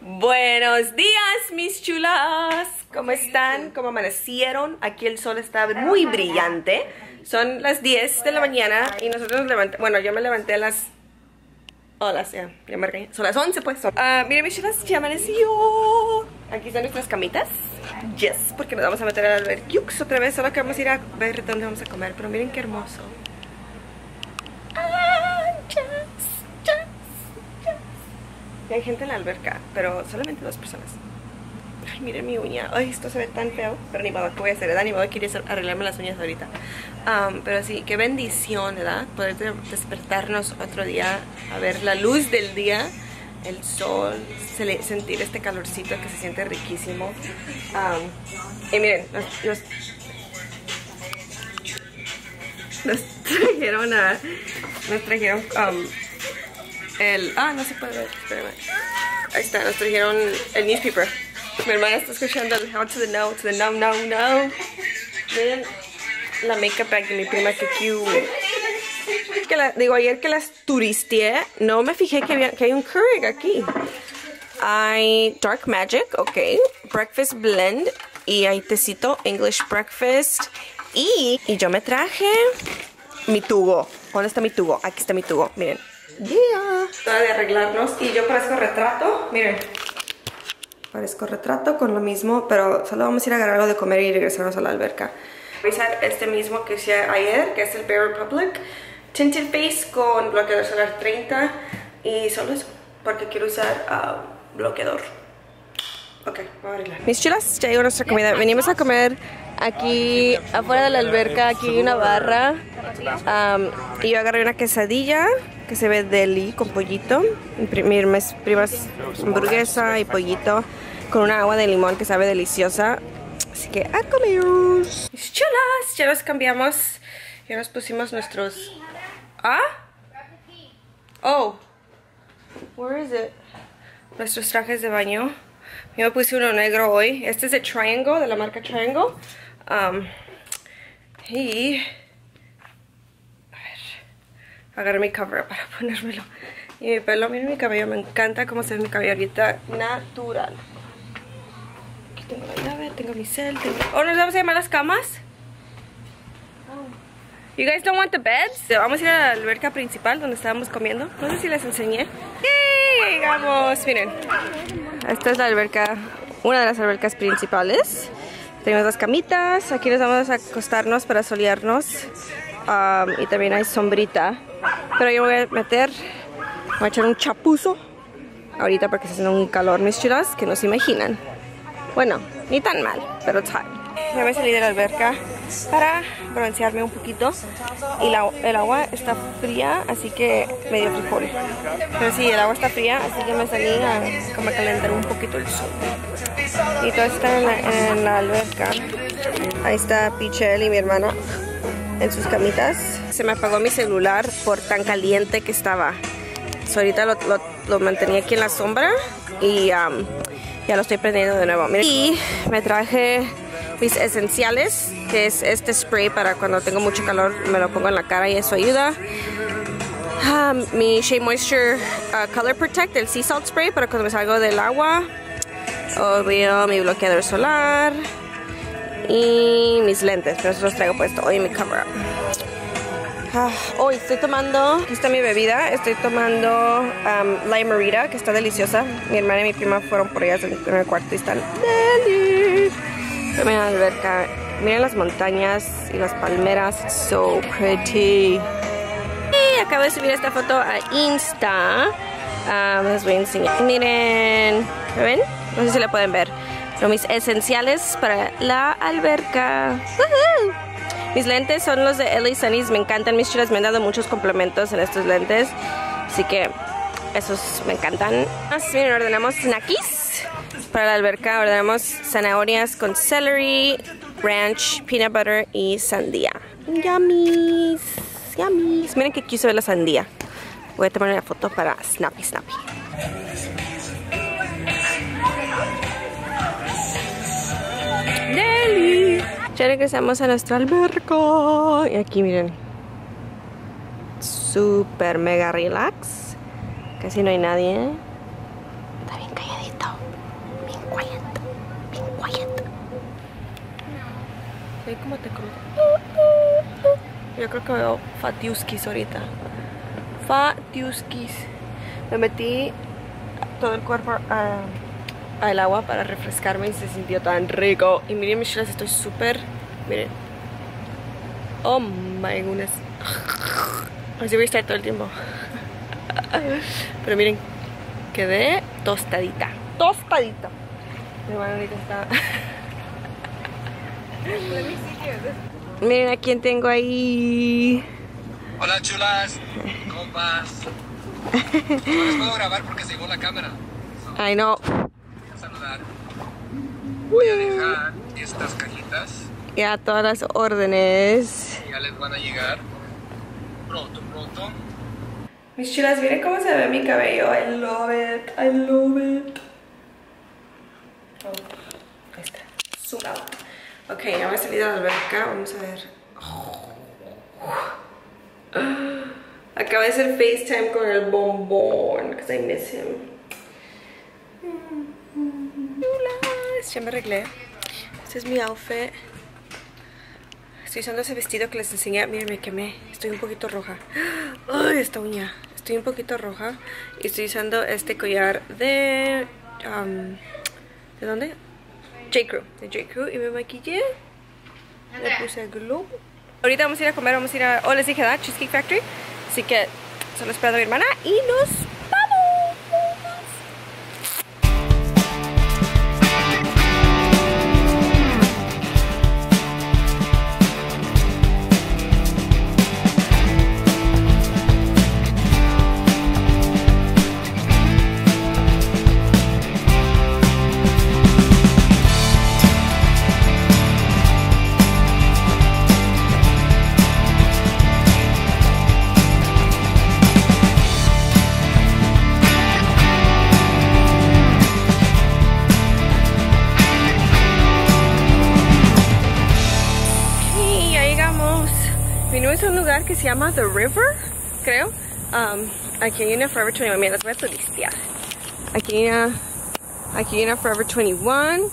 Buenos días, mis chulas. ¿Cómo están? ¿Cómo amanecieron? Aquí el sol está muy brillante. Son las 10 de la mañana y nosotros nos levantamos. Bueno, yo me levanté a las... Hola, ya me regañé. Son las 11, pues. Miren, mis chulas, ya amaneció. Aquí están nuestras camitas. Yes, porque nos vamos a meter al albergue otra vez. Solo que vamos a ir a ver dónde vamos a comer. Pero miren qué hermoso. Hay gente en la alberca, pero solamente 2 personas. Ay, miren mi uña. Ay, esto se ve tan feo. Pero ni modo, ¿qué voy a hacer? Ni modo, quiero arreglarme las uñas ahorita. Pero sí, qué bendición, ¿verdad? Poder despertarnos otro día, a ver la luz del día, el sol, sentir este calorcito que se siente riquísimo. Y miren, nos trajeron no se puede ver, espérame. Ahí está, nos trajeron el newspaper. Mi hermana está escuchando el how to the no, no, no. Miren la makeup bag de mi prima, que cute. Ayer que las turisteé, no me fijé que hay un Keurig aquí. Hay Dark Magic, ok. Breakfast Blend. Y hay tecito, English Breakfast. Y yo me traje mi tubo. ¿Dónde está mi tubo? Aquí está mi tubo, miren. Yeah. Para de arreglarnos y yo parezco retrato, miren. Parezco retrato con lo mismo, pero solo vamos a ir a agarrar algo de comer y regresarnos a la alberca. Voy a usar este mismo que hice ayer, que es el Bare Republic Tinted Face con bloqueador solar 30. Y solo eso, porque quiero usar bloqueador. Ok, vamos a arreglar. Mis chulas, ya llegó nuestra comida. Venimos a comer aquí afuera de la alberca. Aquí hay una barra. Y yo agarré una quesadilla que se ve deli con pollito. Mis primas hamburguesa y pollito con una agua de limón que sabe deliciosa. Así que a comer. Chulas, ya nos cambiamos. Ya nos pusimos nuestros... Oh, where is it? Nuestros trajes de baño. Yo me puse uno negro hoy. Este es de Triangle, de la marca Triangle. Y... A ver. Agarré mi cover para ponérmelo. Y mi pelo, miren mi cabello. Me encanta cómo se ve mi cabello ahorita. Natural. Aquí tengo la llave, tengo mi cel. Oh, ¿nos vamos a llamar las camas? Oh. You guys don't want the beds? Vamos a ir a la alberca principal donde estábamos comiendo. No sé si les enseñé. ¡Yay! Llegamos, miren. Esta es la alberca, una de las albercas principales. Tenemos las camitas, aquí nos vamos a acostarnos para solearnos. Y también hay sombrita. Pero yo me voy a meter, me voy a echar un chapuzo ahorita porque está haciendo un calor, mis chulas, que no se imaginan. Bueno, ni tan mal, pero it's hot. Ya me salí de la alberca para broncearme un poquito. Y el agua está fría, así que medio frijol. Pero sí, el agua está fría, así que me salí a como calentar un poquito el sol. Y todo está en la alberca. Ahí está Pichel y mi hermana en sus camitas. Se me apagó mi celular por tan caliente que estaba. So, ahorita lo mantenía aquí en la sombra y ya lo estoy prendiendo de nuevo. Miren. Y me traje... mis esenciales, que es este spray para cuando tengo mucho calor, me lo pongo en la cara y eso ayuda. Mi Shea Moisture Color Protect, el Sea Salt Spray para cuando me salgo del agua. Obvio, mi bloqueador solar y mis lentes, pero eso los traigo puesto hoy en mi cámara. Hoy estoy tomando, aquí está mi bebida, estoy tomando Limerita, que está deliciosa. Mi hermana y mi prima fueron por ellas en el cuarto y están deli. Miren la alberca, miren las montañas y las palmeras, it's so pretty. Y acabo de subir esta foto a Insta, les voy a enseñar. Miren, ¿me ven? No sé si la pueden ver, son mis esenciales para la alberca. ¡Woohoo! Mis lentes son los de Ellie Sunny's, me encantan, mis chulas, me han dado muchos complementos en estos lentes, así que esos me encantan. Miren, ordenamos snackies. Para la alberca ordenamos zanahorias con celery, ranch, peanut butter y sandía. Yummies, yummies. Miren que aquí se ve la sandía. Voy a tomar una foto para Snappy Snappy. ¡Deli! Ya regresamos a nuestra alberca. Y aquí miren. súper mega relax. Casi no hay nadie. Está bien calladito. Bien quieto. Bien quieto. Soy como te comento. Yo creo que veo fatiusquis ahorita. Fatiusquis. Me metí todo el cuerpo al agua para refrescarme y se sintió tan rico. Y miren mis chelas, estoy súper... Miren. Oh my goodness. Así voy a estar todo el tiempo. Pero miren, quedé tostadita. Tostadita. Mi hermano ahorita está... Miren a quién tengo ahí. Hola chulas, ¿cómo vas? No les puedo grabar porque se llevó la cámara. Ay no. Voy a saludar. Voy a dejar estas cajitas. Ya todas las órdenes. Ya les van a llegar. Pronto, pronto. Mis chulas, miren cómo se ve mi cabello. I love it, I love it. Oh, ahí está. Zoom out. Ok, ya me he salido a la alberca, vamos a ver. Acabo de hacer FaceTime con el bombón, because I miss him. Ya me arreglé. Este es mi outfit. Estoy usando ese vestido que les enseñé. Miren, me quemé. Estoy un poquito roja. Ay, esta uña. Estoy un poquito roja. Y estoy usando este collar de... ¿de dónde? J.Crew, de J.Crew, y me maquillé. Le puse glow. Ahorita vamos a ir a comer, vamos a ir a... Oh, les dije, ¿verdad? Cheesecake Factory. Así que solo espero a mi hermana y nos que se llama The River, creo. Aquí viene Forever 21. Mira, las voy a turistear. Aquí viene Forever 21.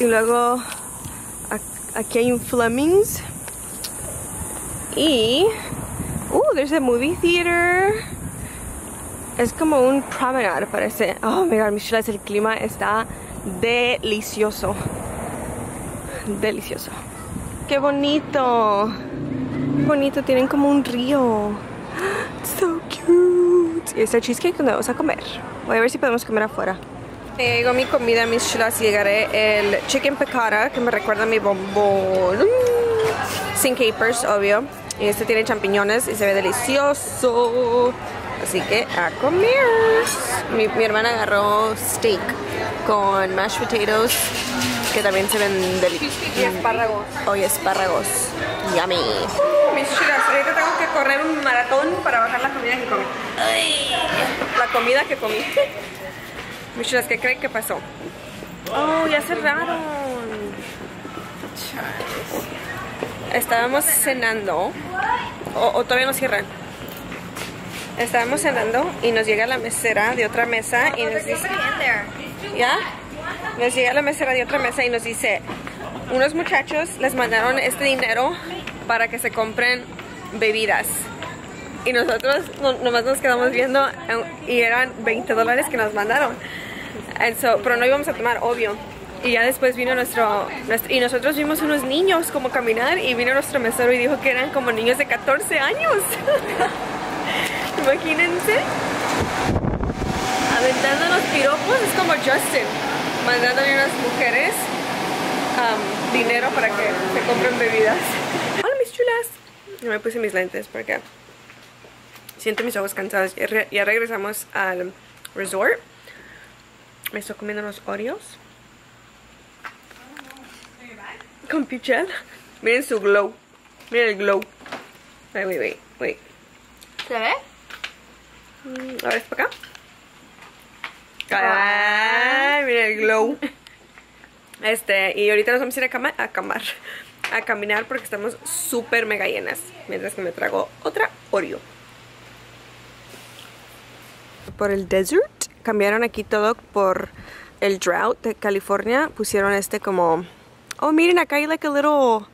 Y luego aquí hay un Flemings. Y... there's a movie theater. Es como un promenade, parece. Oh, mira, mis chulas, el clima está delicioso. Delicioso. ¡Qué bonito! Bonito, tienen como un río. So cute. Y este cheesecake donde vamos a comer. Voy a ver si podemos comer afuera. Me llegó mi comida, mis chulas. Llegaré el chicken piccata, que me recuerda a mi bombón. Sin capers, obvio. Y este tiene champiñones y se ve delicioso. Así que a comer. Mi hermana agarró steak con mashed potatoes, que también se ven deliciosos. Y espárragos. Oye, espárragos. Yummy. Mis chulas, ahorita tengo que correr un maratón para bajar la comida que comí. Ay, la comida que comí. Mis chulas, ¿qué creen que pasó? Oh, ya cerraron. Estábamos cenando. O todavía no cierran. Estábamos cenando y nos llega la mesera de otra mesa y nos dice... ¿Ya? Nos llega la mesera de otra mesa y nos dice... Unos muchachos les mandaron este dinero para que se compren bebidas. Y nosotros nomás nos quedamos viendo y eran $20 que nos mandaron. Pero no íbamos a tomar, obvio. Y ya después vino y nosotros vimos unos niños como caminar y vino nuestro mesero y dijo que eran como niños de 14 años. Imagínense. Aventando los piropos es como Justin. Mandándole a unas mujeres dinero para que se compren bebidas. Hola mis chulas. Yo me puse mis lentes porque siento mis ojos cansados. Ya regresamos al resort. Me estoy comiendo unos Oreos con pichel. Miren su glow. Miren el glow. Wait. ¿Se ve? A ver, es para acá. Ay, miren el glow. Y ahorita nos vamos a ir a caminar porque estamos súper mega llenas. Mientras que me trago otra Oreo. por el desert. Cambiaron aquí todo por el drought de California. Pusieron este como... Oh, miren, acá hay like a little...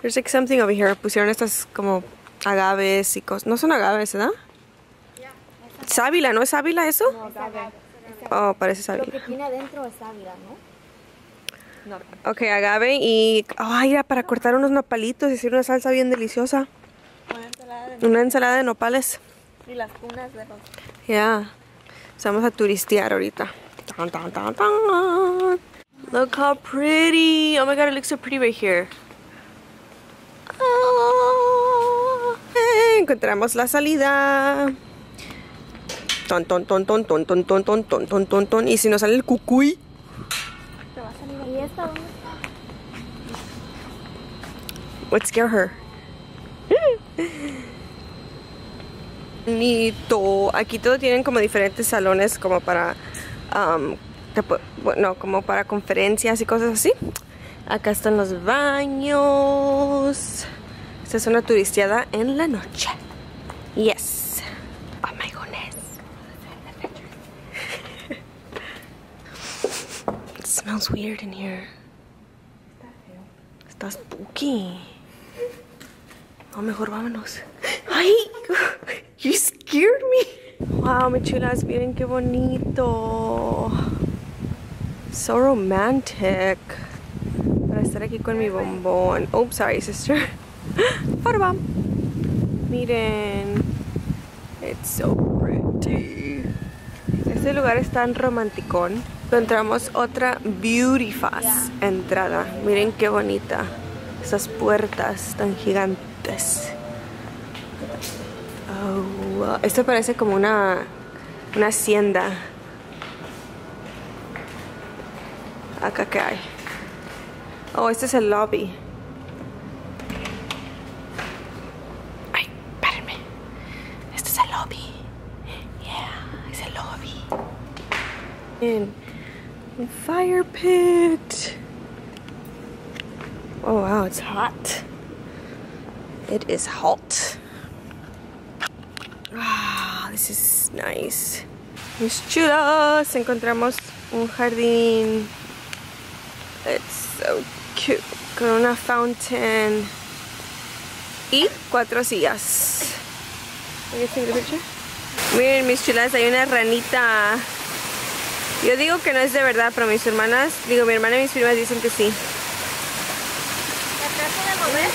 There's like something over here. Pusieron estas como agaves y cosas. No son agaves, ¿verdad? Sábila, ¿no es sábila eso? No, es agave. Oh, parece sábila. Lo que tiene adentro es sábila, ¿no? No. Ok, agave y... Ay, oh, para cortar unos nopalitos y hacer una salsa bien deliciosa. Una ensalada de nopales. Una ensalada de nopales. Y las cunas de los... Yeah. Vamos a turistear ahorita. Dun, dun, dun, dun. Look how pretty. Oh my god, it looks so pretty right here. Oh, hey, encontramos la salida. Ton, ton, ton, ton, ton, ton, ton, ton, ton, ton, ton, ton. Y si nos sale el cucuy. ¿Te va a salir ahí esta? ¿Dónde está? What scared her? Bonito. Aquí todo tienen como diferentes salones como para bueno, como para conferencias y cosas así. Acá están los baños. Esta es una turisteada en la noche. Yes. Oh my goodness. It smells weird in here. Está spooky. No, mejor vámonos. Ay, you scared me. Wow, mis chulas, miren qué bonito. So romantic. Para estar aquí con mi bombón. Oh, sorry, sister. Photo. Miren. It's so pretty. Este lugar es tan romanticón. Encontramos otra beautiful entrada. Miren qué bonita. Esas puertas tan gigantes. Oh, wow. Esto parece como una hacienda. Acá que hay. Oh, este es el lobby. Ay, espérenme. Este es el lobby. Yeah, es el lobby. En un fire pit. Oh, wow, it's hot. It is hot. Ah, this is nice. Mis chulas, encontramos un jardín. It's so cute. Con una fountain. Y 4 sillas. Miren, mis chulas, hay una ranita. Yo digo que no es de verdad, pero mis hermanas, digo mi hermana y mis primas dicen que sí.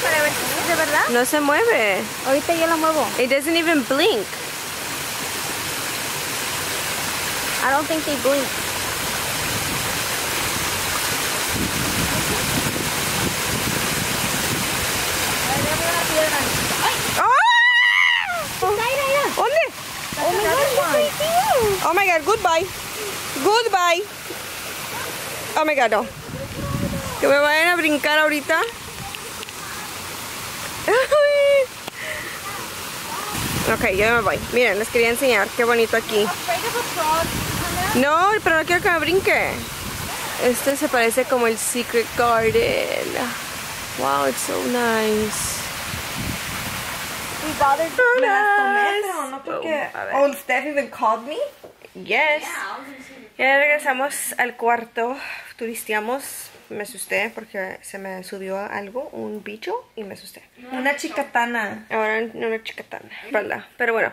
Para ver si es de verdad. No se mueve. Ahorita yo la muevo. It doesn't even blink. I don't think they blink. Oh my god, goodbye. Goodbye. Oh my god, no. Que me vayan a brincar ahorita. Ok, yo me voy. Miren, les quería enseñar qué bonito aquí. No, pero no quiero que me brinque. Este se parece como el Secret Garden. Wow, it's so nice. We bothered so me las tomé, pero no porque... Oh, oh, Steph even called me? Yes. Ya regresamos al cuarto. Turisteamos. Me asusté porque se me subió algo, un bicho, y me asusté. Una chicatana. Ahora una chicatana, ¿verdad? Pero bueno,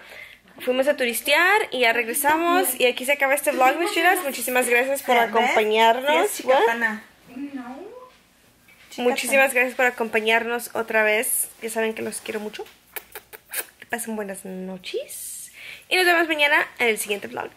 fuimos a turistear y ya regresamos. Y aquí se acaba este vlog, mis chulas. Muchísimas gracias por acompañarnos. Sí, chicatana. Muchísimas gracias por acompañarnos otra vez. Ya saben que los quiero mucho. Que pasen buenas noches. Y nos vemos mañana en el siguiente vlog.